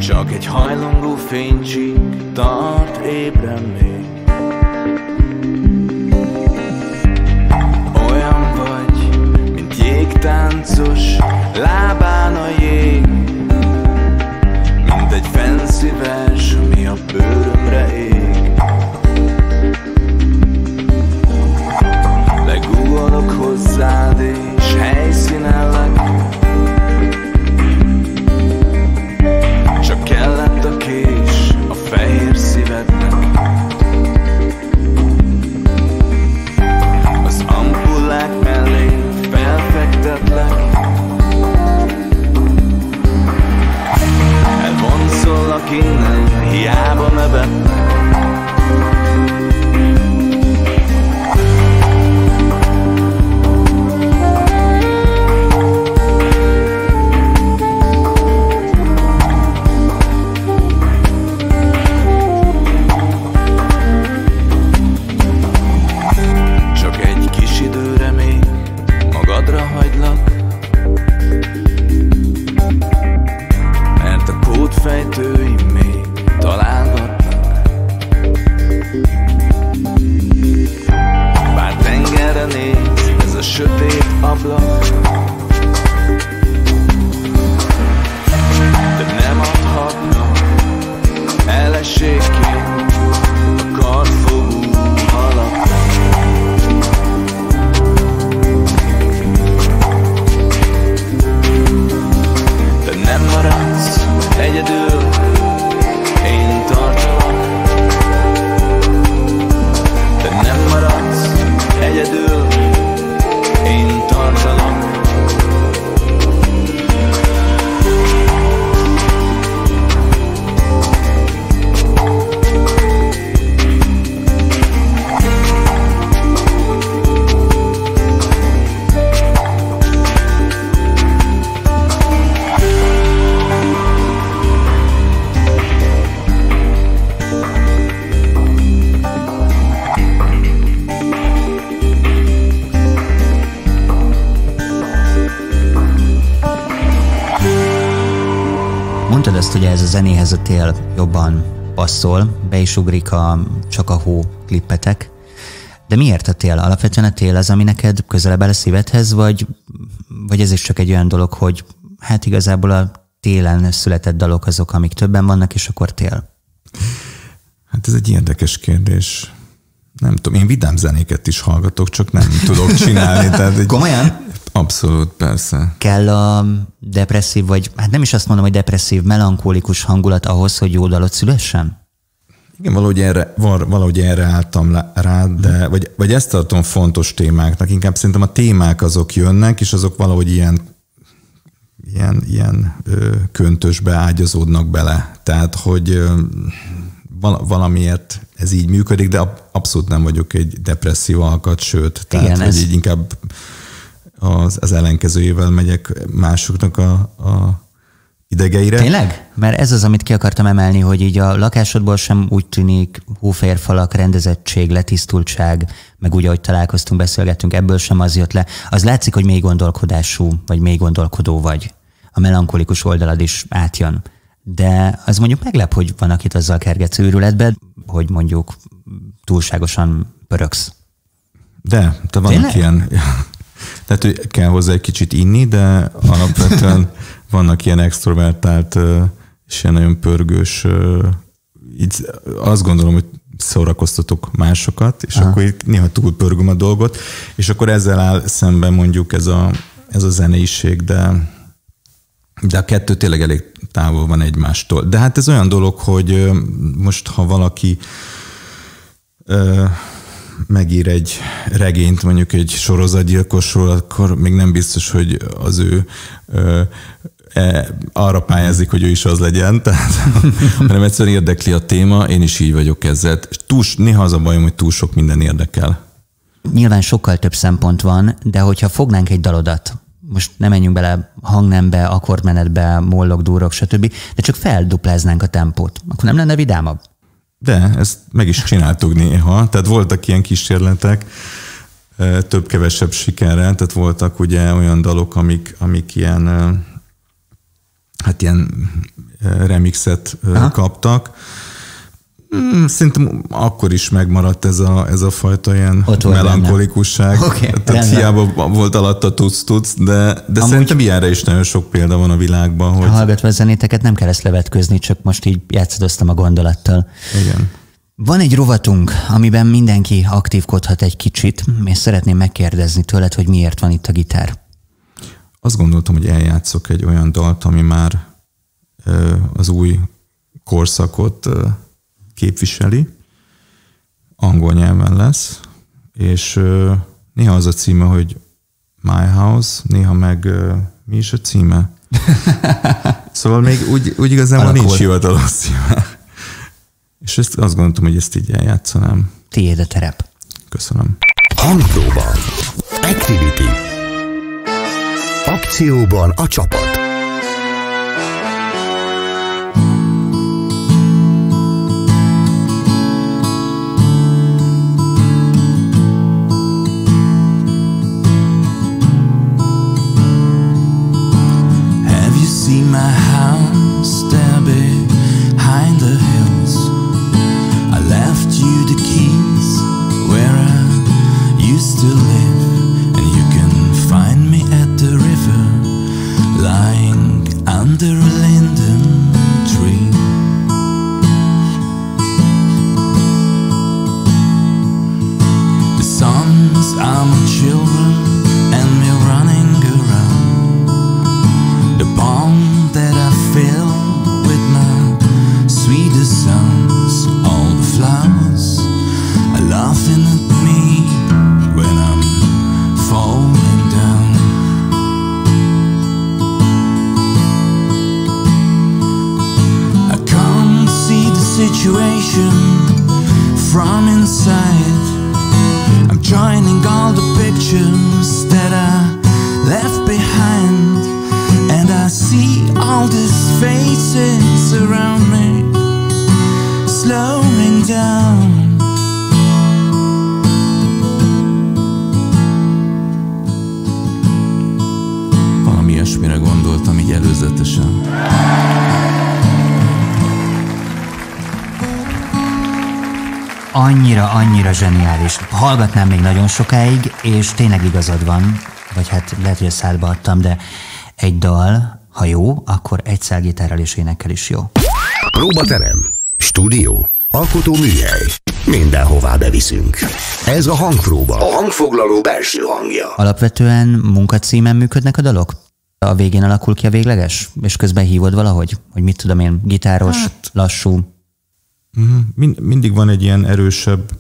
csak egy hajlongó fénycsík tart ébren még. Olyan vagy, mint jégtáncos, lábán a jég, mint egy fenszíves, ami a bőrömre ég. Legugolok hozzád és helyszínellek, csak kellett a kés a fehér szívednek. Az ampullák mellé felfektetlek, elvonszollak innen, hiába nevetnek. Zenéhez a tél jobban passzol, be is ugrik a Csak a hó klippetek. De miért a tél? Alapvetően a tél az, ami neked közelebb áll a szívedhez, vagy, vagy ez is csak egy olyan dolog, hogy hát igazából a télen született dalok azok, amik többen vannak, és akkor tél? Hát ez egy érdekes kérdés. Nem tudom, én vidám zenéket is hallgatok, csak nem tudok csinálni. Tehát egy... Komolyan? Abszolút, persze. Kell a depresszív, vagy hát nem is azt mondom, hogy depresszív, melankolikus hangulat ahhoz, hogy jó dalot szülessen? Igen, valahogy erre, valahogy erre álltam rá, de, vagy, vagy ezt tartom fontos témáknak. Inkább szerintem a témák azok jönnek, és azok valahogy ilyen, ilyen, ilyen ö, köntösbe ágyazódnak bele. Tehát, hogy ö, valamiért ez így működik, de abszolút nem vagyok egy depresszív alkat, sőt, tehát igen, hogy ez... így inkább az, az ellenkezőjével megyek másoknak a, a idegeire. Tényleg? Mert ez az, amit ki akartam emelni, hogy így a lakásodból sem úgy tűnik hófehérfalak, rendezettség, letisztultság, meg úgy, ahogy találkoztunk, beszélgettünk, ebből sem az jött le. Az látszik, hogy mély gondolkodású, vagy mély gondolkodó vagy. A melankolikus oldalad is átjön. De az mondjuk meglep, hogy van, akit azzal kergetsz őrületbe, hogy mondjuk túlságosan pöröksz. De, te vannak ilyen... Tehát, hogy kell hozzá egy kicsit inni, de alapvetően vannak ilyen extrovertált és ilyen nagyon pörgős. Így azt gondolom, hogy szórakoztatok másokat, és aha, akkor így néha túl pörgöm a dolgot, és akkor ezzel áll szemben mondjuk ez a, ez a zenéiség, de, de a kettő tényleg elég távol van egymástól. De hát ez olyan dolog, hogy most ha valaki ö, megír egy regényt mondjuk egy sorozatgyilkosról, akkor még nem biztos, hogy az ő ö, e, arra pályázik, hogy ő is az legyen, tehát, hanem egyszerűen érdekli a téma, én is így vagyok ezzel. Túl, néha az a bajom, hogy túl sok minden érdekel. Nyilván sokkal több szempont van, de hogyha fognánk egy dalodat, most nem menjünk bele hangnembe, akkordmenetbe, mollok, dúrok, stb., de csak feldupláznánk a tempót, akkor nem lenne vidámabb? De, ezt meg is csináltuk néha. Tehát voltak ilyen kísérletek, több-kevesebb sikerrel, tehát voltak ugye olyan dalok, amik, amik ilyen, hát ilyen remixet aha. kaptak. Szerintem akkor is megmaradt ez a, ez a fajta ilyen melankolikusság. Okay, tehát hiába volt alatta tudsz-tudsz, de, de szerintem ilyenre is nagyon sok példa van a világban. Hogy... Hallgatva a zenéteket nem kell ezt levetkőzni, csak most így játszadoztam a gondolattal. Igen. Van egy rovatunk, amiben mindenki aktívkodhat egy kicsit, és szeretném megkérdezni tőled, hogy miért van itt a gitár. Azt gondoltam, hogy eljátszok egy olyan dalt, ami már az új korszakot képviseli, angol nyelven lesz, és uh, néha az a címe, hogy My House, néha meg uh, mi is a címe? Szóval még úgy, úgy igazából alakul. Nincs hivatalos címe. És ezt azt gondoltam, hogy ezt így eljátszanám. Tiéd a terep. Köszönöm. Hangpróba. Activity. Akcióban a csapat. My house there behind the hills, I left you the keys where I used to live, and you can find me at the river, lying under a linden tree. The songs are my children and me running around the pond that I fill with my sweetest sounds. All the flowers are laughing at me when I'm falling down. I can't see the situation from inside. I'm joining all the pictures that I left behind, and I see all these faces around me slowing down. Valami ilyesmire gondoltam így előzetesen. Annyira, annyira zseniális. Hallgatnám még nagyon sokáig, és tényleg igazad van, vagy hát lehet, hogy a szádba adtam, de egy dal, ha jó, akkor egy szál gitárral és énekkel is jó. Próbaterem, stúdió, alkotóműhely. Mindenhová beviszünk. Ez a hangpróba. A hangfoglaló belső hangja. Alapvetően munkacímen működnek a dalok? A végén alakul ki a végleges? És közben hívod valahogy? Hogy mit tudom én, gitáros, hát, lassú? Mind, mindig van egy ilyen erősebb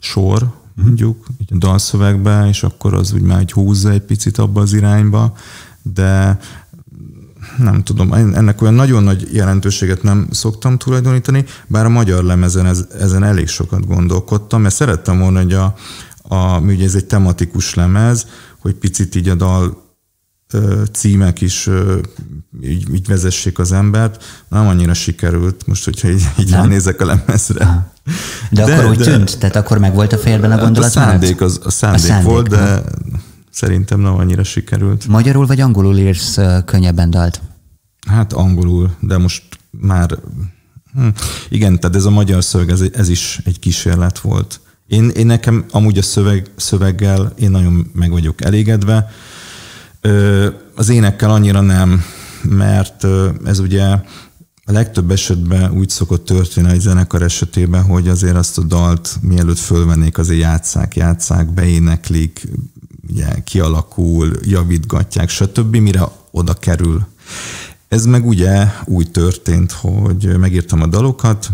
sor, mondjuk, így a dalszövegbe, és akkor az úgy már húzza egy picit abba az irányba, de nem tudom, ennek olyan nagyon nagy jelentőséget nem szoktam tulajdonítani, bár a magyar lemezen ez, ezen elég sokat gondolkodtam, mert szerettem volna, hogy a, a, ugye ez egy tematikus lemez, hogy picit így a dal ö, címek is ö, így, így vezessék az embert, nem annyira sikerült most, hogyha így, így ránézek a lemezre. Ha. De, de akkor úgy de, tűnt? Tehát akkor meg volt a fejében a gondolat? A szándék, az, a szándék, a szándék volt, nem? De szerintem nem annyira sikerült. Magyarul vagy angolul írsz könnyebben dalt? Hát angolul, de most már... Hm, igen, tehát ez a magyar szöveg, ez, ez is egy kísérlet volt. Én, én nekem amúgy a szöveg, szöveggel én nagyon meg vagyok elégedve. Az énekkel annyira nem, mert ez ugye... A legtöbb esetben úgy szokott történni egy zenekar esetében, hogy azért azt a dalt mielőtt fölvennék, azért játsszák, játsszák, beéneklik, ugye, kialakul, javítgatják, stb. Mire oda kerül. Ez meg ugye úgy történt, hogy megírtam a dalokat,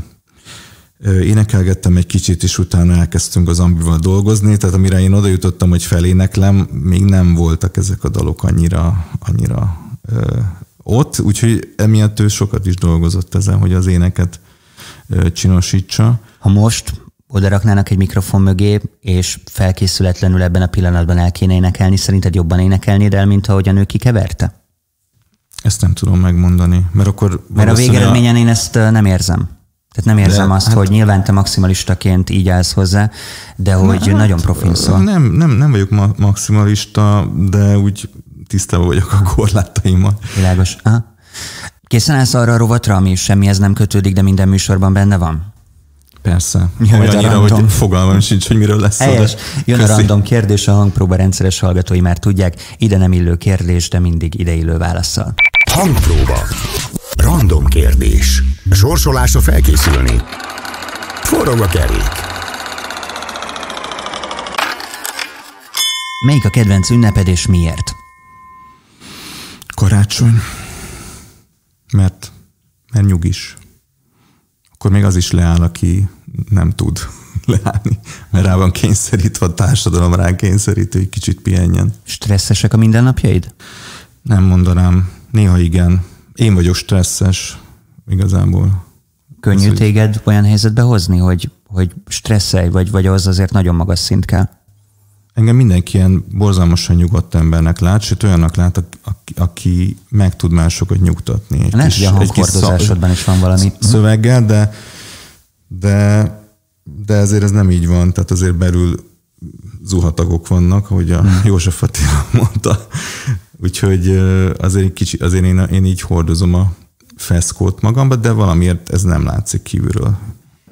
énekelgettem egy kicsit, és utána elkezdtünk az ambival dolgozni, tehát amire én oda jutottam, hogy feléneklem, még nem voltak ezek a dalok annyira, annyira ö, ott, úgyhogy emiatt ő sokat is dolgozott ezen, hogy az éneket ö, csinosítsa. Ha most oda raknának egy mikrofon mögé, és felkészületlenül ebben a pillanatban el kéne énekelni, szerinted jobban énekelnéd el, mint ahogyan ő kikeverte? Ezt nem tudom megmondani, mert akkor... Mert a végeredményen a... én ezt nem érzem. Tehát nem érzem de, azt, hát, hogy nyilván te maximalistaként így állsz hozzá, de hogy hát, nagyon profin szól. Nem, nem, nem vagyok ma maximalista, de úgy tisztában vagyok a korlátaimmal. Világos. Aha. Készen állsz arra a rovatra, ami semmihez nem kötődik, de minden műsorban benne van? Persze. Olyannyira, hogy fogalmam sincs, hogy miről lesz. Helyes. Jön a random kérdés, a Hangpróba rendszeres hallgatói már tudják. Ide nem illő kérdés, de mindig ide illő válasszal. Hangpróba. Random kérdés. Sorsolásra felkészülni. Forog a kerék. Melyik a kedvenc ünneped és miért? Karácsony. Mert, mert nyugis. Akkor még az is leáll, aki nem tud leállni, mert rá van kényszerítve, a társadalom rá kényszerít, hogy kicsit pihenjen. Stresszesek a mindennapjaid? Nem mondanám. Néha igen. Én vagyok stresszes igazából. Könnyű az, téged hogy... olyan helyzetbe hozni, hogy, hogy stresszelj, vagy, vagy az azért nagyon magas szint kell? Engem mindenki ilyen borzalmasan nyugodt embernek lát, sőt olyannak lát, aki, aki meg tud másokat nyugtatni. Lehet, hogy a hanghordozásodban is van valami. Szöveggel, de, de, de ezért ez nem így van. Tehát azért belül zuhatagok vannak, ahogy a hmm. József Attila mondta. Úgyhogy azért, kicsi, azért én, én így hordozom a feszkót magamba, de valamiért ez nem látszik kívülről.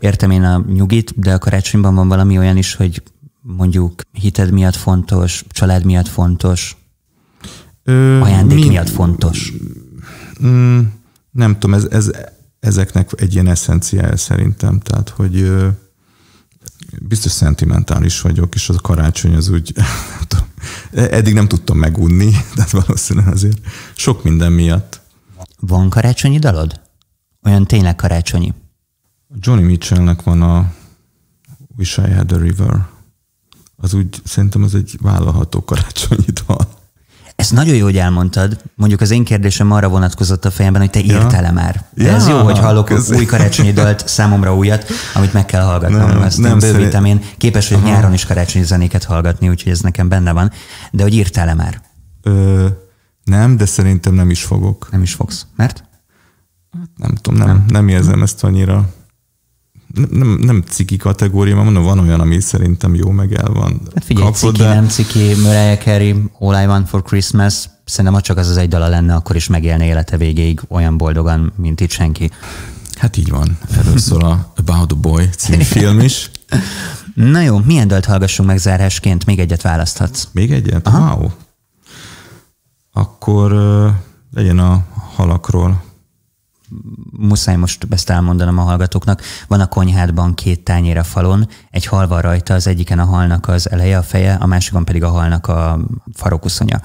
Értem én a nyugit, de a karácsonyban van valami olyan is, hogy mondjuk hited miatt fontos, család miatt fontos, Ö, ajándék mi, miatt fontos. Nem tudom, ez, ez, ezeknek egy ilyen eszenciája szerintem, tehát hogy biztos szentimentális vagyok, és az a karácsony az úgy, nem tudom, eddig nem tudtam megunni, tehát valószínűleg azért sok minden miatt. Van karácsonyi dalod? Olyan tényleg karácsonyi? Johnny Mitchellnek van a Wish I Had a River. Az úgy, szerintem az egy vállalható karácsonyi dal. Ezt nagyon jó, hogy elmondtad. Mondjuk az én kérdésem arra vonatkozott a fejemben, hogy te ja. írtál-e már. De ja, ez jó, hogy hallok közé. Új karácsonyi dalt, számomra újat, amit meg kell hallgatnom. Nem, Ezt nem bővítem szerint... én. Képes, hogy Aha. nyáron is karácsonyi zenéket hallgatni, úgyhogy ez nekem benne van. De hogy írtál-e már? Ö, nem, de szerintem nem is fogok. Nem is fogsz. Mert? Nem tudom, nem, nem. nem érzem ezt annyira. Nem, nem, nem ciki kategória, mert mondom, van olyan, ami szerintem jó, meg el van. Hát figyelj, kapod, ciki, de... nem ciki, Mariah Carey, All I Want for Christmas, szerintem ha csak az az egy dala lenne, akkor is megélne élete végéig olyan boldogan, mint itt senki. Hát így van. Erről szól a About the Boy című film is. Na jó, milyen dalt hallgassunk meg zárásként? Még egyet választhatsz. Még egyet? Aha. Wow. Akkor uh, legyen a halakról. Muszáj most ezt elmondanom a hallgatóknak. Van a konyhádban két tányér a falon, egy hal van rajta, az egyiken a halnak az eleje, a feje, a másikon pedig a halnak a farokúszonya.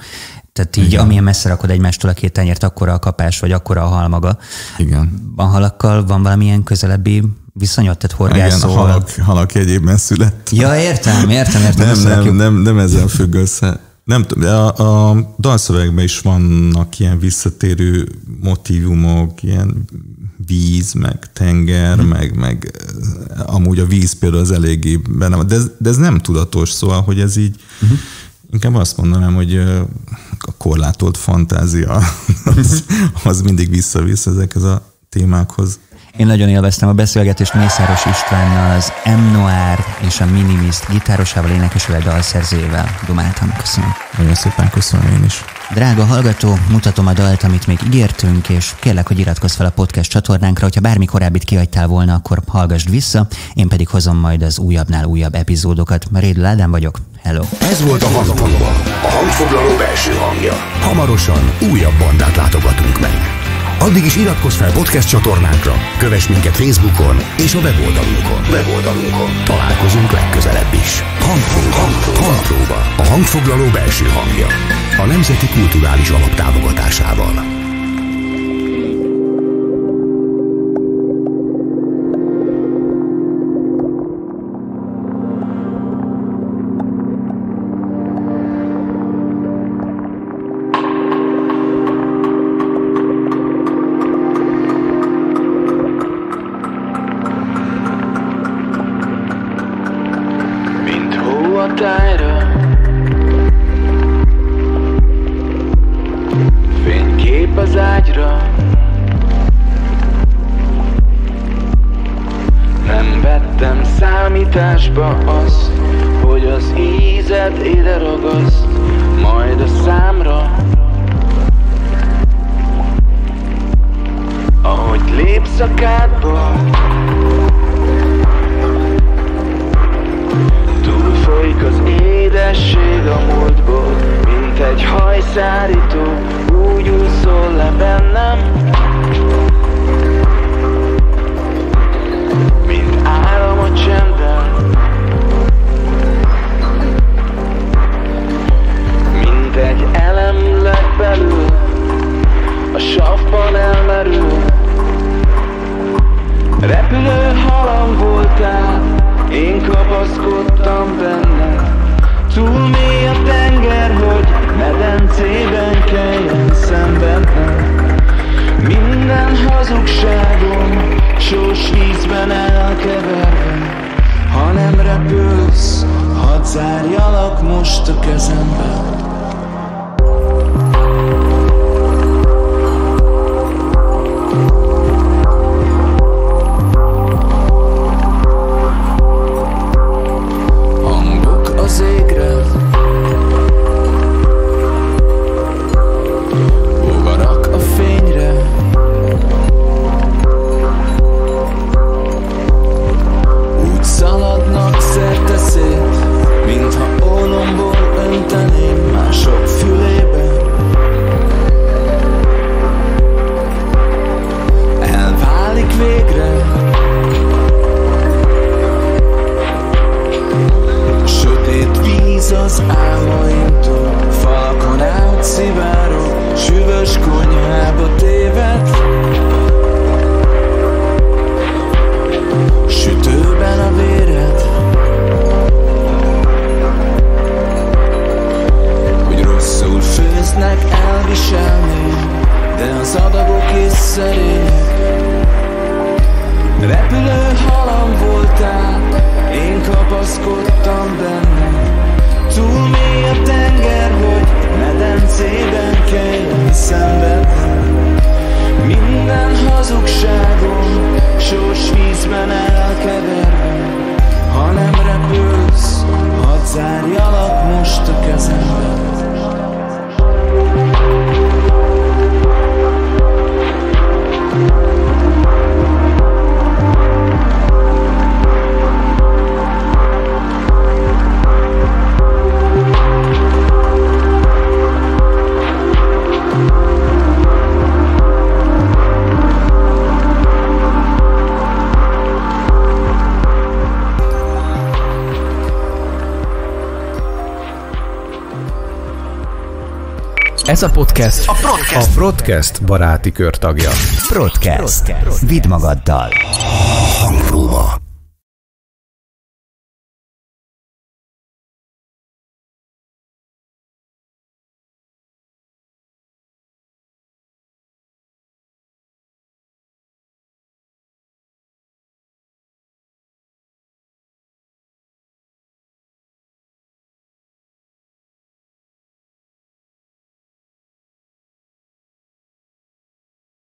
Tehát így, igen. amilyen messze rakod egymástól a két tányért, akkora a kapás, vagy akkora a hal maga. Igen. A halakkal van valamilyen közelebbi viszonyod, tehát horgászol? Igen, a halak, halak egyébben szület. Ja, értem, értem, értem. Nem, nem, nem, nem ezzel függ össze. Nem tudom, a, a dalszövegben is vannak ilyen visszatérő motívumok, ilyen víz, meg tenger, hmm. meg, meg amúgy a víz például az eléggé benne van. De, de ez nem tudatos, szóval, hogy ez így, hmm. inkább azt mondanám, hogy a korlátolt fantázia az, az mindig visszavisz ezekhez a témákhoz. Én nagyon élveztem a beszélgetést Mészáros Istvánnal, az MNoir és a Minimyst gitárosával, énekesővel, dalszerzőjével dumáltam. Köszönöm. Nagyon szépen köszönöm én is. Drága hallgató, mutatom a dalt, amit még ígértünk, és kérlek, hogy iratkozz fel a podcast csatornánkra, hogyha bármi korábbit kihagytál volna, akkor hallgassd vissza, én pedig hozom majd az újabbnál újabb epizódokat. Rédl Ádám vagyok, hello! Ez volt a Hangpróba, a hangfoglaló belső hangja. Hamarosan újabb bandát látogatunk meg. Addig is iratkozz fel podcast csatornánkra, kövess minket Facebookon és a weboldalunkon. weboldalunkon. Találkozunk legközelebb is. Hangpróba, Hangpróba. Hangpróba. A hangfoglaló belső hangja. A Nemzeti Kulturális Alap támogatásával. ágyra. Nem vettem számításba azt, hogy az ízed ide ragaszt, majd a számra. Ahogy lépsz a kádba, túlfolyik az édesség a múltból, mint egy hajszárító, úgy úszol le bennem, mint álom a csendben, mint egy elem legbelül, a savban elmerül. Repülő halam voltál, én kapaszkodtam benne. Túl mély a tenger, hogy medencében kelljen szenvednem. Minden hazugságom sós vízben elkeverve. Ha nem repülsz, hadd zárjalak most a kezemben. Az álmaimtól falakon átszivárok, süvös konyhába téved. Sütőben a véred, hogy rosszul főznek elviselni, de az adagok is szerények. Repülő halam voltál, én kapaszkodtam benne. Túl mély a tenger, hogy medencében kelljen szenvednem. Minden hazugságom sós vízben elkeverve. Ha nem repülsz, hadd zárjalak most a kezemben. Ez a podcast a Prodcast, a Prodcast baráti körtagja. Prodcast. Vidd magaddal. Hangpróba.